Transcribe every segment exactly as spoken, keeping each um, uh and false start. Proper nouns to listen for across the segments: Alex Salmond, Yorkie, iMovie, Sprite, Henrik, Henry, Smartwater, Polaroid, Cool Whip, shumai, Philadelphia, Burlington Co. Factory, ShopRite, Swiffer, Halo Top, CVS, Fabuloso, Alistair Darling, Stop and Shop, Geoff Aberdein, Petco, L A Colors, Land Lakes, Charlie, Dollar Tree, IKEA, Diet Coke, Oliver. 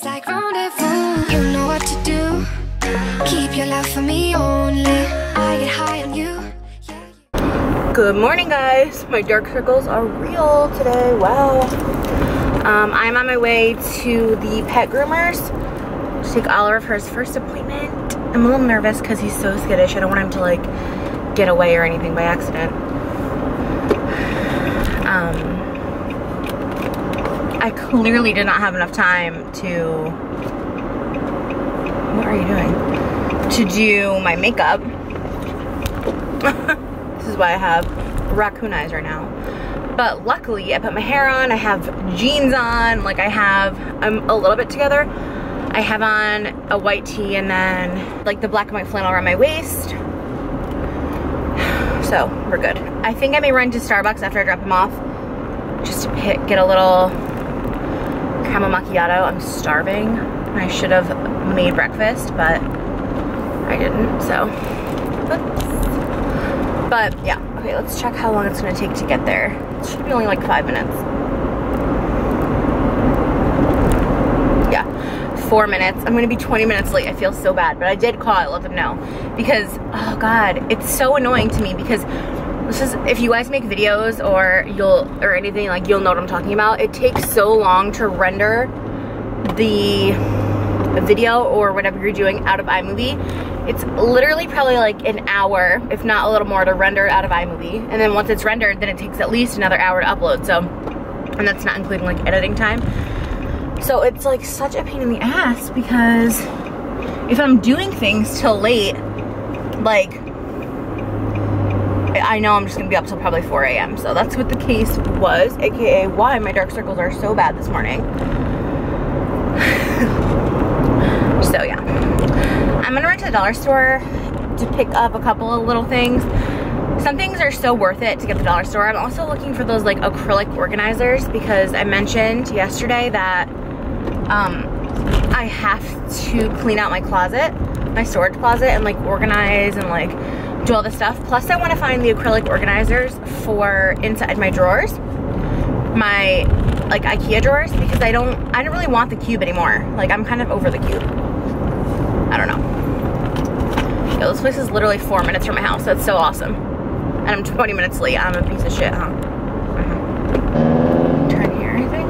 feels like rendezvous. You know what to do. Keep your love for me only. I get high on you. Yeah, yeah. Good morning, guys. My dark circles are real today. Wow. Um, I'm on my way to the pet groomers to take Oliver for his first appointment. I'm a little nervous because he's so skittish. I don't want him to like get away or anything by accident. Um, I clearly did not have enough time to, what are you doing? To do my makeup. This is why I have raccoon eyes right now. But luckily I put my hair on, I have jeans on, like I have, I'm a little bit together. I have on a white tee and then like the black and white flannel around my waist. So we're good. I think I may run to Starbucks after I drop him off just to pick, get a little caramel macchiato. I'm starving. I should have made breakfast, but I didn't, so. Oops. But yeah, okay, let's check how long it's gonna take to get there. It should be only like five minutes. Yeah, four minutes. I'm gonna be twenty minutes late. I feel so bad, but I did call, I let them know. Because, oh God, it's so annoying to me because this is, if you guys make videos or you'll or anything, like you'll know what I'm talking about. It takes so long to render the video or whatever you're doing out of iMovie. It's literally probably like an hour, if not a little more, to render it out of iMovie. And then once it's rendered, then it takes at least another hour to upload. So, and that's not including like editing time. So it's like such a pain in the ass because if I'm doing things till late, like, I know I'm just gonna be up till probably four A M So that's what the case was, aka why my dark circles are so bad this morning. So yeah, I'm gonna run to the dollar store to pick up a couple of little things. Some things are so worth it to get the dollar store. I'm also looking for those like acrylic organizers because I mentioned yesterday that um, I have to clean out my closet, my storage closet, and like organize and like do all this stuff. Plus I want to find the acrylic organizers for inside my drawers, my like IKEA drawers, because I don't I don't really want the cube anymore. Like I'm kind of over the cube. I don't know. Yo, this place is literally four minutes from my house. That's so awesome. And I'm twenty minutes late. I'm a piece of shit, huh? Turn here, I think.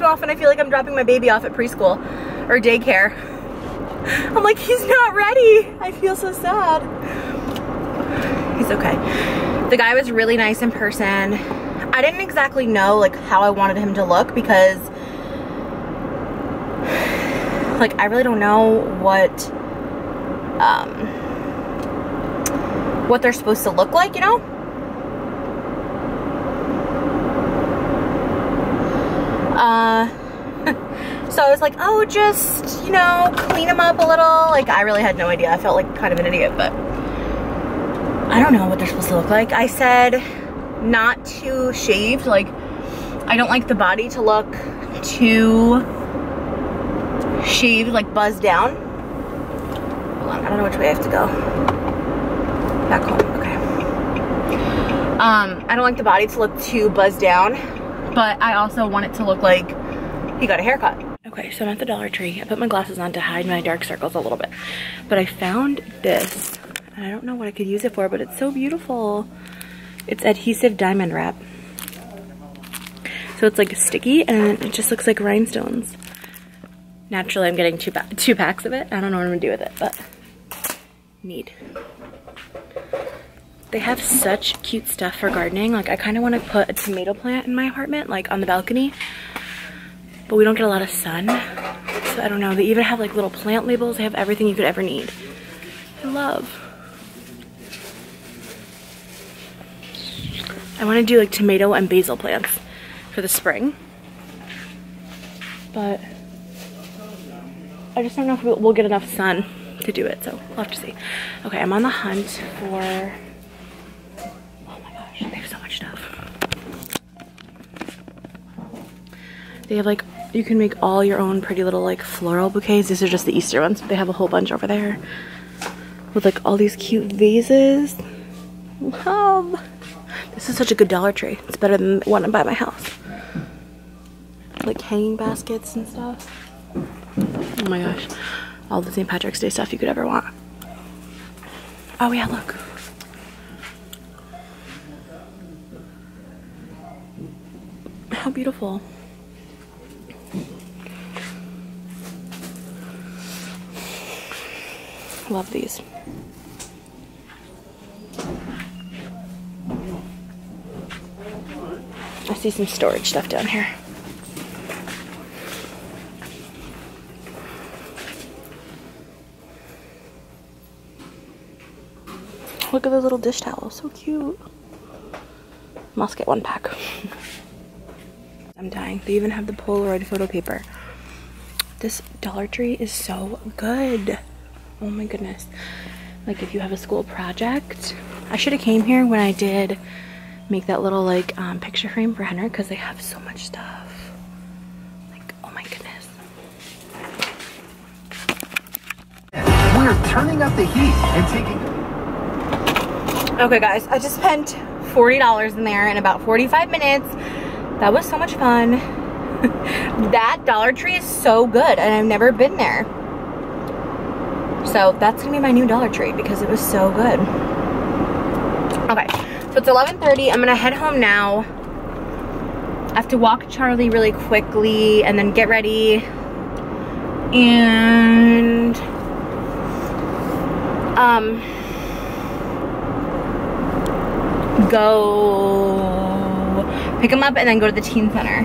Off and I feel like I'm dropping my baby off at preschool or daycare. I'm like, he's not ready. I feel so sad. He's okay. The guy was really nice in person. I didn't exactly know like how I wanted him to look because like I really don't know what um what they're supposed to look like, you know? Uh, so I was like, oh, just, you know, clean them up a little. Like, I really had no idea. I felt like kind of an idiot, but I don't know what they're supposed to look like. I said not too shaved. Like, I don't like the body to look too shaved, like buzzed down. Hold on, I don't know which way I have to go. Back home, okay. Um, I don't like the body to look too buzzed down. But I also want it to look like he got a haircut. Okay, so I'm at the Dollar Tree. I put my glasses on to hide my dark circles a little bit. But I found this, and I don't know what I could use it for, but it's so beautiful. It's adhesive diamond wrap. So it's like sticky, and it just looks like rhinestones. Naturally, I'm getting two, pa two packs of it. I don't know what I'm gonna do with it, but need. They have such cute stuff for gardening. Like I kind of want to put a tomato plant in my apartment, like on the balcony, but we don't get a lot of sun. So I don't know, they even have like little plant labels. They have everything you could ever need. I love. I want to do like tomato and basil plants for the spring, but I just don't know if we'll get enough sun to do it, so we'll have to see. Okay, I'm on the hunt for, oh my gosh, they have so much stuff. They have like, you can make all your own pretty little like floral bouquets. These are just the Easter ones. They have a whole bunch over there with like all these cute vases. Love. This is such a good Dollar Tree. It's better than the one by my house. Like hanging baskets and stuff. Oh my gosh. All the Saint Patrick's Day stuff you could ever want. Oh yeah, look. How beautiful. Love these. I see some storage stuff down here. Look at those little dish towels, so cute. Must get one pack. I'm dying. They even have the Polaroid photo paper. This Dollar Tree is so good. Oh my goodness. Like if you have a school project. I should have came here when I did make that little like um, picture frame for Henry, because they have so much stuff. Like, oh my goodness. We're turning up the heat and taking... Okay guys, I just spent forty dollars in there in about forty-five minutes. That was so much fun. That Dollar Tree is so good and I've never been there. So that's gonna be my new Dollar Tree because it was so good. Okay, so it's eleven thirty, I'm gonna head home now. I have to walk Charlie really quickly and then get ready. And, um, go pick him up and then go to the teen center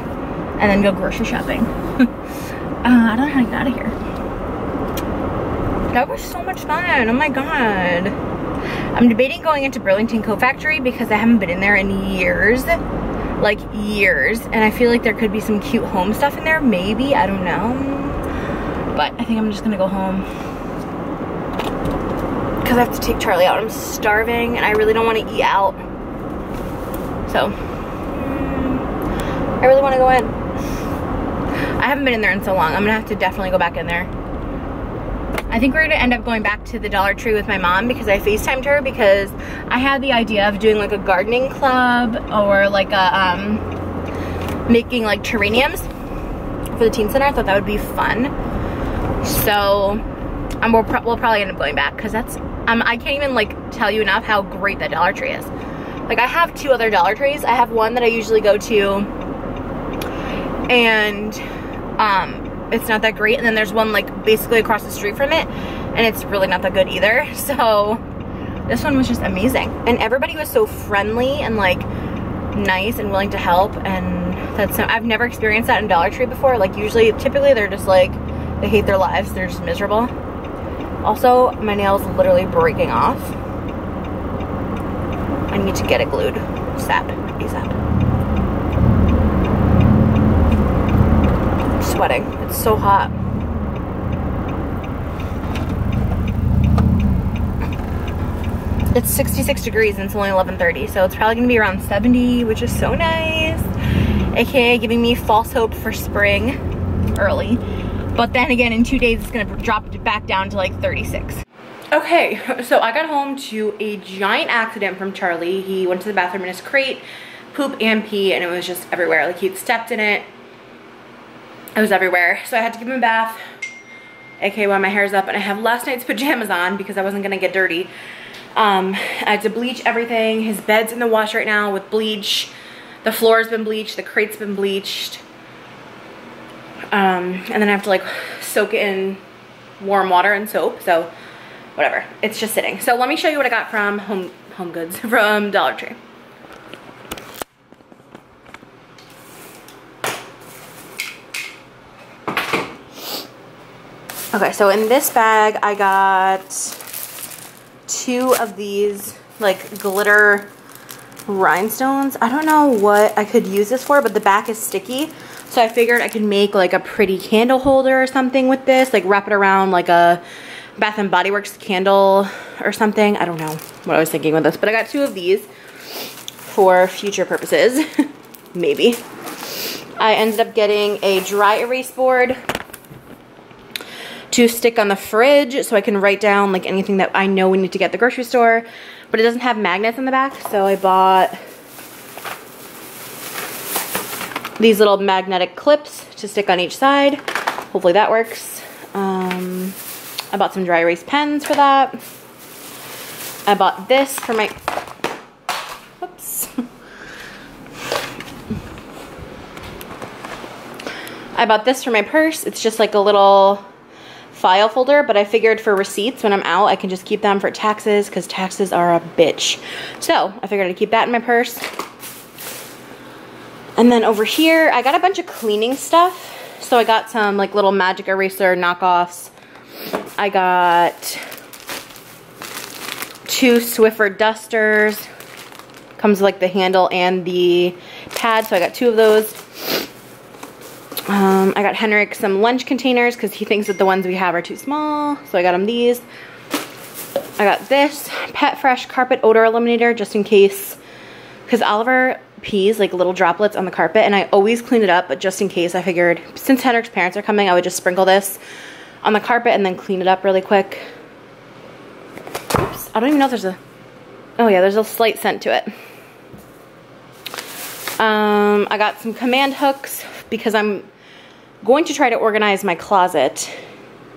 and then go grocery shopping. uh, I don't know how to get out of here. That was so much fun. Oh my god. I'm debating going into Burlington Co. Factory because I haven't been in there in years. Like years. And I feel like there could be some cute home stuff in there. Maybe. I don't know. But I think I'm just gonna go home. Because I have to take Charlie out. I'm starving and I really don't want to eat out. So, I really want to go in. I haven't been in there in so long. I'm going to have to definitely go back in there. I think we're going to end up going back to the Dollar Tree with my mom because I FaceTimed her because I had the idea of doing like a gardening club or like a, um, making like terrariums for the teen center. I thought that would be fun. So, um, we'll, pro we'll probably end up going back because that's, um, I can't even like tell you enough how great that Dollar Tree is. Like I have two other Dollar Trees. I have one that I usually go to and um, it's not that great. And then there's one like basically across the street from it and it's really not that good either. So this one was just amazing. And everybody was so friendly and like nice and willing to help. And that's, I've never experienced that in Dollar Tree before. Like usually, typically they're just like, they hate their lives. They're just miserable. Also, my nail's literally breaking off. I need to get it glued. Sap. ASAP. I'm sweating. It's so hot. It's sixty-six degrees and it's only eleven thirty, so it's probably going to be around seventy, which is so nice. A K A giving me false hope for spring early. But then again, in two days, it's going to drop it back down to like thirty-six. Okay, so I got home to a giant accident from Charlie. He went to the bathroom in his crate, poop and pee, and it was just everywhere. Like he'd stepped in it, it was everywhere. So I had to give him a bath, aka while my hair's up, and I have last night's pajamas on because I wasn't gonna get dirty. Um, I had to bleach everything. His bed's in the wash right now with bleach. The floor's been bleached, the crate's been bleached. Um, and then I have to like soak it in warm water and soap, so. Whatever, it's just sitting. So let me show you what I got from Home Home Goods, from Dollar Tree. Okay, so in this bag, I got two of these like glitter rhinestones. I don't know what I could use this for, but the back is sticky. So I figured I could make like a pretty candle holder or something with this, like wrap it around like a Bath and Body Works candle or something. I don't know what I was thinking with this, but I got two of these for future purposes, maybe. I ended up getting a dry erase board to stick on the fridge so I can write down like anything that I know we need to get at the grocery store, but it doesn't have magnets in the back, so I bought these little magnetic clips to stick on each side. Hopefully that works. Um, I bought some dry erase pens for that. I bought this for my, oops. I bought this for my purse. It's just like a little file folder, but I figured for receipts when I'm out, I can just keep them for taxes because taxes are a bitch. So I figured I'd keep that in my purse. And then over here, I got a bunch of cleaning stuff. So I got some like little magic eraser knockoffs. I got two Swiffer dusters. Comes with like the handle and the pad, so I got two of those. Um, I got Henrik some lunch containers because he thinks that the ones we have are too small, so I got him these. I got this Pet Fresh carpet odor eliminator just in case, because Oliver pees like little droplets on the carpet and I always clean it up, but just in case I figured since Henrik's parents are coming, I would just sprinkle this on the carpet and then clean it up really quick. Oops, I don't even know if there's a, oh yeah, there's a slight scent to it. Um, I got some command hooks because I'm going to try to organize my closet,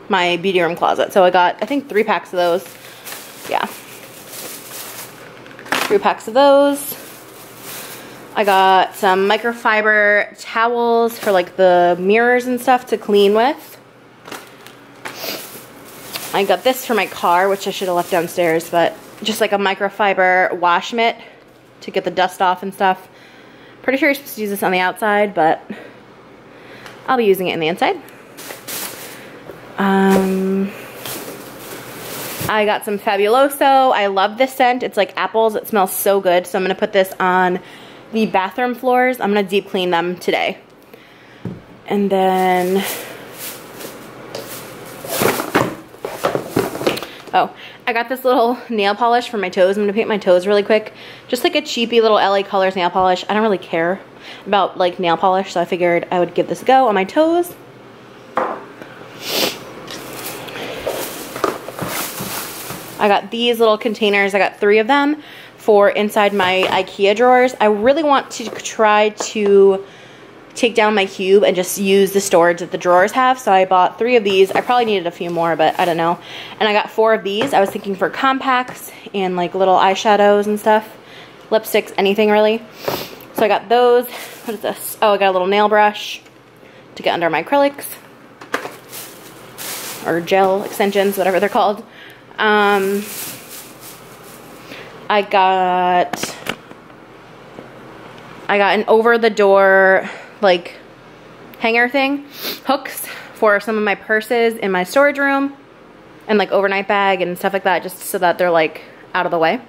my beauty room closet. So I got, I think, three packs of those. Yeah. Three packs of those. I got some microfiber towels for like the mirrors and stuff to clean with. I got this for my car, which I should have left downstairs, but just like a microfiber wash mitt to get the dust off and stuff. Pretty sure you're supposed to use this on the outside, but I'll be using it in the inside. Um, I got some Fabuloso. I love this scent. It's like apples. It smells so good. So I'm going to put this on the bathroom floors. I'm going to deep clean them today. And then, oh, I got this little nail polish for my toes. I'm gonna paint my toes really quick. Just like a cheapy little L A Colors nail polish. I don't really care about like nail polish, so I figured I would give this a go on my toes. I got these little containers. I got three of them for inside my IKEA drawers. I really want to try to take down my cube and just use the storage that the drawers have. So I bought three of these. I probably needed a few more, but I don't know. And I got four of these. I was thinking for compacts and like little eyeshadows and stuff, lipsticks, anything really. So I got those. What is this? Oh, I got a little nail brush to get under my acrylics or gel extensions, whatever they're called. Um, I got, I got an over the door like hanger thing, hooks for some of my purses in my storage room and like overnight bag and stuff like that, just so that they're like out of the way.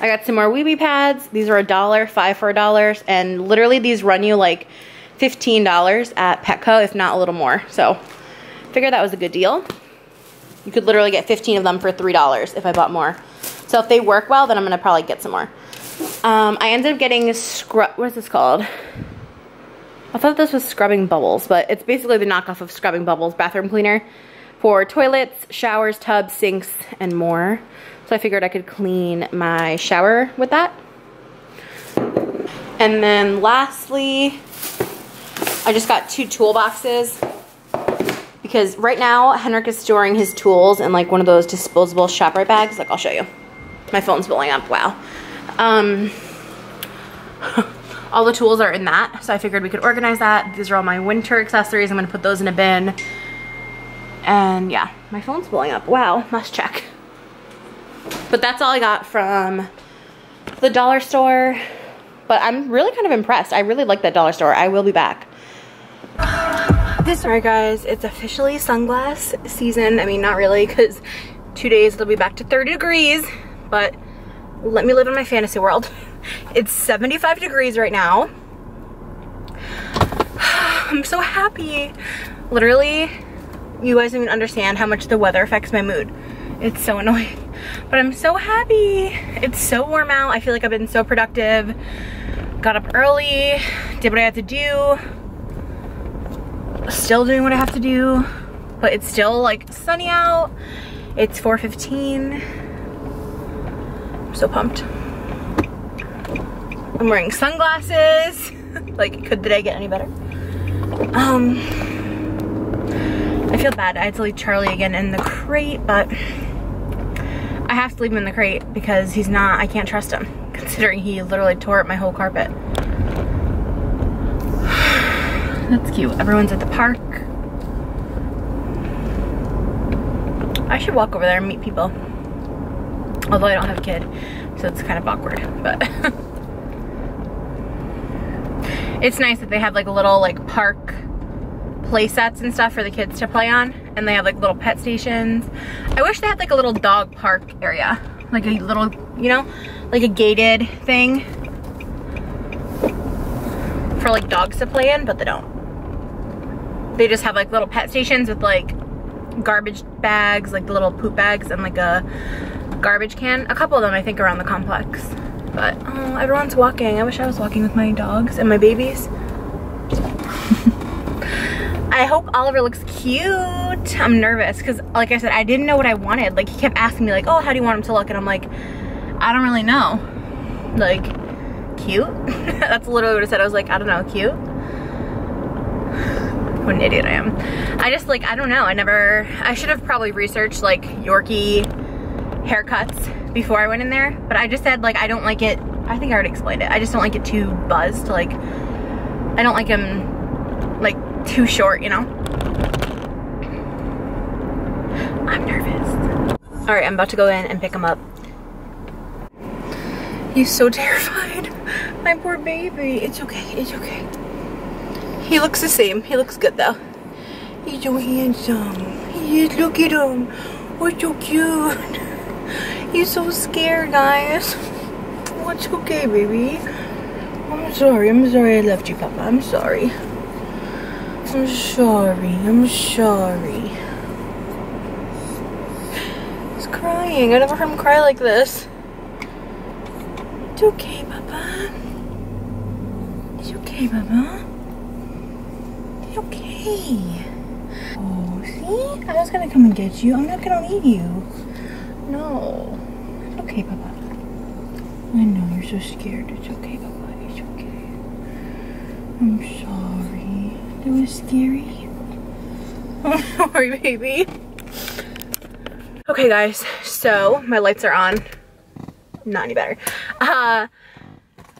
I got some more Weeby pads. These are a dollar, five for a dollar, and literally these run you like fifteen dollars at Petco, if not a little more. So I figured that was a good deal. You could literally get fifteen of them for three dollars if I bought more. So if they work well, then I'm going to probably get some more. Um, I ended up getting a scrub, what is this called? I thought this was Scrubbing Bubbles, but it's basically the knockoff of Scrubbing Bubbles bathroom cleaner for toilets, showers, tubs, sinks, and more. So I figured I could clean my shower with that. And then lastly, I just got two toolboxes. Because right now, Henrik is storing his tools in like one of those disposable ShopRite bags. Like, I'll show you. My phone's blowing up, wow. Um, all the tools are in that, so I figured we could organize that. These are all my winter accessories. I'm gonna put those in a bin. And yeah, my phone's blowing up, wow, must check. But that's all I got from the dollar store. But I'm really kind of impressed. I really like that dollar store. I will be back. This, all right guys, it's officially sunglass season. I mean, not really, because two days it'll be back to thirty degrees, but Let me live in my fantasy world. It's seventy-five degrees right now. I'm so happy. Literally, you guys don't even understand how much the weather affects my mood. It's so annoying. But I'm so happy. It's so warm out. I feel like I've been so productive. Got up early, did what I had to do. Still doing what I have to do, but it's still like sunny out. It's four fifteen. I'm so pumped. I'm wearing sunglasses. Like, could the day get any better? Um, I feel bad. I had to leave Charlie again in the crate, but I have to leave him in the crate because he's not, I can't trust him, considering he literally tore up my whole carpet. That's cute. Everyone's at the park. I should walk over there and meet people. Although I don't have a kid, so it's kind of awkward, but it's nice that they have like little like park play sets and stuff for the kids to play on, and they have like little pet stations. I wish they had like a little dog park area, like a little, you know, like a gated thing for like dogs to play in, but they don't. They just have like little pet stations with like garbage bags, like the little poop bags, and like a garbage can. A couple of them I think around the complex. But oh, everyone's walking. I wish I was walking with my dogs and my babies. I hope Oliver looks cute. I'm nervous because like I said, I didn't know what I wanted. Like he kept asking me like, oh, how do you want him to look? And I'm like, I don't really know. Like, cute? That's literally what I said. I was like, I don't know, cute? What an idiot I am. I just like, I don't know. I never, I should have probably researched like Yorkie haircuts before I went in there, but I just said like, I don't like it. I think I already explained it. I just don't like it too buzzed. Like, I don't like him like too short, you know? I'm nervous. All right, I'm about to go in and pick him up. He's so terrified. My poor baby. It's okay, it's okay. He looks the same. He looks good though. He's so handsome. He is, look at him. Oh, it's so cute. He's so scared, guys. Oh, it's okay, baby. I'm sorry, I'm sorry I left you, Papa. I'm sorry. I'm sorry, I'm sorry. He's crying. I never heard him cry like this. It's okay, Papa. It's okay, Papa. It's okay. Oh, see? I was gonna come and get you. I'm not gonna leave you. No. It's okay, Papa. I know, you're so scared. It's okay, Papa. It's okay. I'm sorry. That was scary. I'm sorry, baby. Okay, guys. So, my lights are on. Not any better. Uh,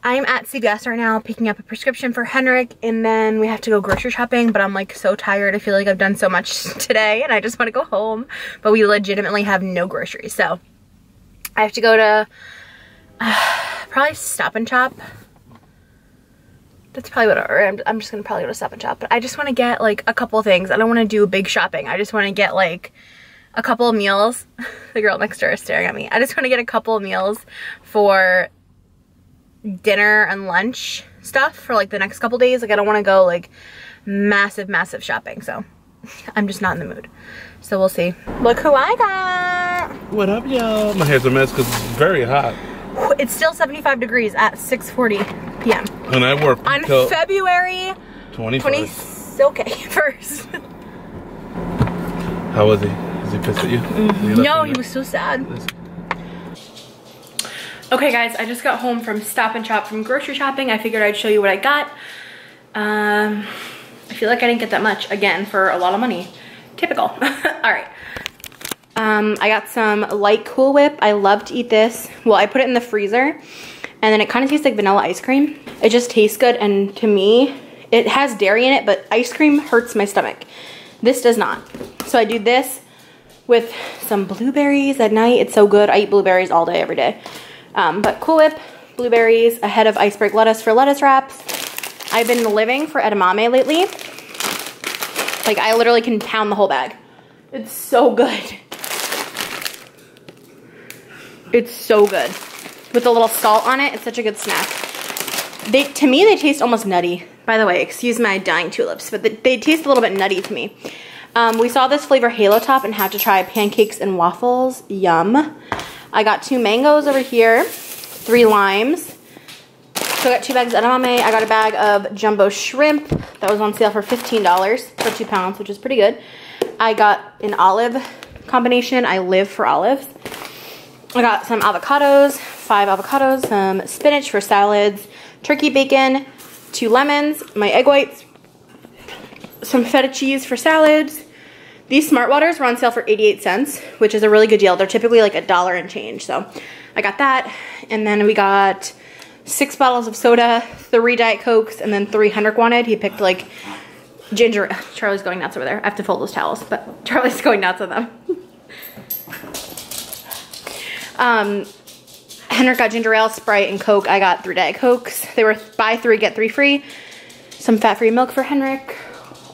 I'm at C V S right now picking up a prescription for Henrik, and then we have to go grocery shopping, but I'm like so tired. I feel like I've done so much today and I just want to go home, but we legitimately have no groceries. So I have to go to uh, probably Stop and Shop. That's probably what I'm, I'm just going to probably go to Stop and Shop, but I just want to get like a couple of things. I don't want to do big shopping. I just want to get like a couple of meals. The girl next door is staring at me. I just want to get a couple of meals for dinner and lunch stuff for like the next couple days. Like I don't want to go like massive, massive shopping. So I'm just not in the mood. So we'll see. Look who I got. What up, y'all? My hair's a mess because it's very hot. It's still seventy-five degrees at six forty p m And I work on February twenty-first. Okay, first. How was he? He pissed at you? No, he was so sad. Okay guys, I just got home from Stop and Shop from grocery shopping. I figured I'd show you what I got. Um, I feel like I didn't get that much, again, for a lot of money. Typical. All right. Um, I got some light Cool Whip. I love to eat this. Well, I put it in the freezer, and then it kind of tastes like vanilla ice cream. It just tastes good, and to me, it has dairy in it, but ice cream hurts my stomach. This does not. So I do this with some blueberries at night. It's so good. I eat blueberries all day, every day. Um, but Cool Whip, blueberries, a head of iceberg lettuce for lettuce wraps. I've been living for edamame lately. Like, I literally can pound the whole bag. It's so good. It's so good. with a little salt on it. It's such a good snack. They, to me, they taste almost nutty. By the way, excuse my dying tulips, but they, they taste a little bit nutty to me. Um, we saw this flavor Halo Top and had to try pancakes and waffles. Yum. I got two mangoes over here, three limes. So I got two bags of edamame. I got a bag of jumbo shrimp that was on sale for fifteen dollars for two pounds, which is pretty good. I got an olive combination. I live for olives. I got some avocados, five avocados, some spinach for salads, turkey bacon, two lemons, my egg whites, some feta cheese for salads. These Smartwaters were on sale for eighty-eight cents, which is a really good deal. They're typically like a dollar and change. So I got that. And then we got six bottles of soda, three Diet Cokes, and then three Henrik wanted. He picked like ginger. Charlie's going nuts over there. I have to fold those towels, but Charlie's going nuts on them. um, Henrik got ginger ale, Sprite, and Coke. I got three Diet Cokes. They were buy three, get three free. Some fat-free milk for Henrik.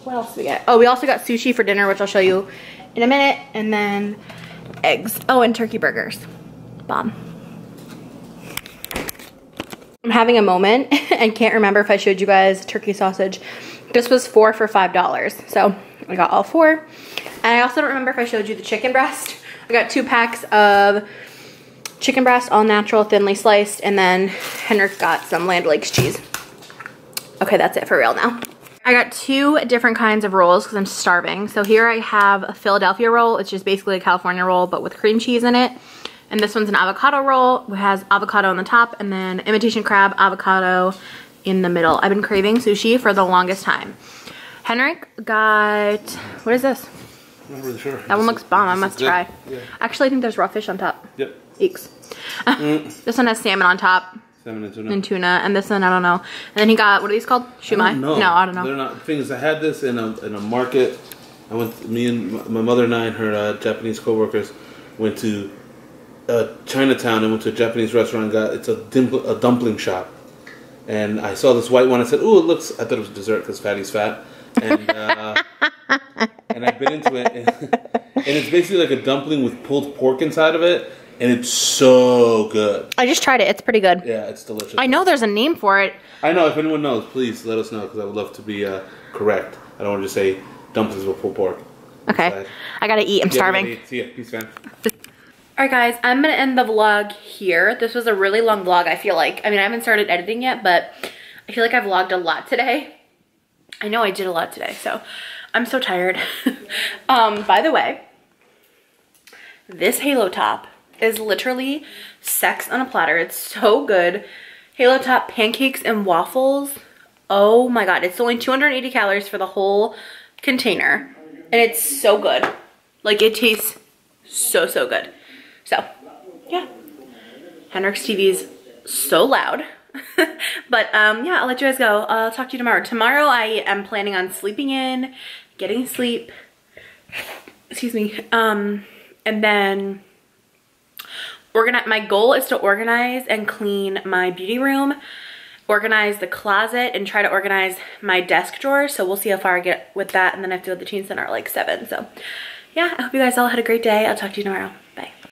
What else did we get? Oh, we also got sushi for dinner, which I'll show you in a minute. And then eggs. Oh, and turkey burgers. Bomb. I'm having a moment and can't remember if I showed you guys turkey sausage. This was four for five dollars. So I got all four. And I also don't remember if I showed you the chicken breast. I got two packs of chicken breast, all natural, thinly sliced. And then Henrik got some Land Lakes cheese. Okay, that's it for real now. I got two different kinds of rolls because I'm starving. So here I have a Philadelphia roll, which is basically a California roll, but with cream cheese in it. And this one's an avocado roll. It has avocado on the top and then imitation crab avocado in the middle. I've been craving sushi for the longest time. Henrik got, what is this? I'm not really sure. That one looks bomb. I must try. Yeah. Actually, I think there's raw fish on top. Yep. Eeks. Mm. This one has salmon on top. And tuna. and tuna, and this one, I don't know. And then he got, what are these called? Shumai? No, I don't know. They're not. The thing is, I had this in a in a market. I went, me and my mother and I and her uh, Japanese co-workers went to uh, Chinatown and went to a Japanese restaurant. Got it's a dimple, a dumpling shop, and I saw this white one. I said, "Ooh, it looks." I thought it was dessert because fatty's fat, and uh, and I bit into it, and, and it's basically like a dumpling with pulled pork inside of it. And it's so good. I just tried it. It's pretty good. Yeah, it's delicious. I know there's a name for it. I know. If anyone knows, please let us know because I would love to be uh, correct. I don't want to just say dumplings with pulled pork. Okay. Inside. I got to eat. I'm yeah, starving. Eat. See ya. Peace, fam. All right, guys. I'm going to end the vlog here. This was a really long vlog, I feel like. I mean, I haven't started editing yet, but I feel like I've vlogged a lot today. I know I did a lot today, so I'm so tired. um, by the way, this Halo Top is literally sex on a platter. It's so good. Halo Top pancakes and waffles. Oh my god. It's only two hundred eighty calories for the whole container. And it's so good. Like it tastes so, so good. So yeah. Henrik's T V's so loud. But um, yeah, I'll let you guys go. I'll talk to you tomorrow. Tomorrow I am planning on sleeping in, getting sleep. Excuse me. Um, and then... Organize, my goal is to organize and clean my beauty room, organize the closet, and try to organize my desk drawer. So we'll see how far I get with that. And then I have to go to the teen center at like seven. So yeah, I hope you guys all had a great day. I'll talk to you tomorrow. Bye.